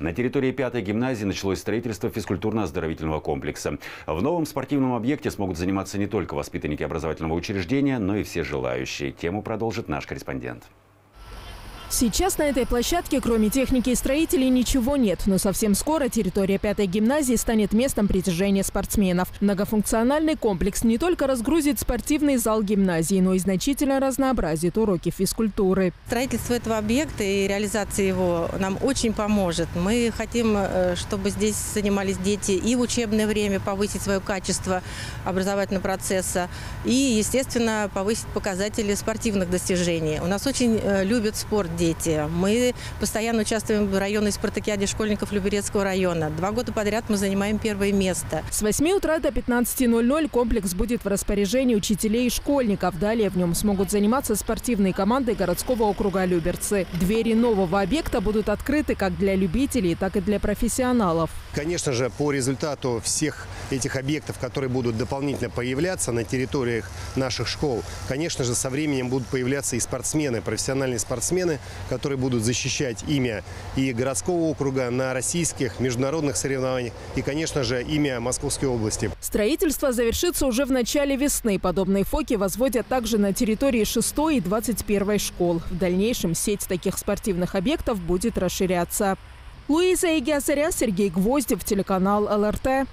На территории 5-й гимназии началось строительство физкультурно-оздоровительного комплекса. В новом спортивном объекте смогут заниматься не только воспитанники образовательного учреждения, но и все желающие. Тему продолжит наш корреспондент. Сейчас на этой площадке, кроме техники и строителей, ничего нет. Но совсем скоро территория 5-й гимназии станет местом притяжения спортсменов. Многофункциональный комплекс не только разгрузит спортивный зал гимназии, но и значительно разнообразит уроки физкультуры. Строительство этого объекта и реализация его нам очень поможет. Мы хотим, чтобы здесь занимались дети и в учебное время, повысить свое качество образовательного процесса и, естественно, повысить показатели спортивных достижений. У нас очень любят спорт дети. Мы постоянно участвуем в районной спартакиаде школьников Люберецкого района. 2 года подряд мы занимаем 1-е место. С 8 утра до 15:00 комплекс будет в распоряжении учителей и школьников. Далее в нем смогут заниматься спортивные команды городского округа Люберцы. Двери нового объекта будут открыты как для любителей, так и для профессионалов. Конечно же, по результату всех этих объектов, которые будут дополнительно появляться на территориях наших школ, конечно же, со временем будут появляться и спортсмены, профессиональные спортсмены, которые будут защищать имя и городского округа на российских, международных соревнованиях и, конечно же, имя Московской области. Строительство завершится уже в начале весны. Подобные фоки возводят также на территории 6-й и 21-й школ. В дальнейшем сеть таких спортивных объектов будет расширяться. Луиза Егиазарян, Сергей Гвоздев, телеканал ЛРТ.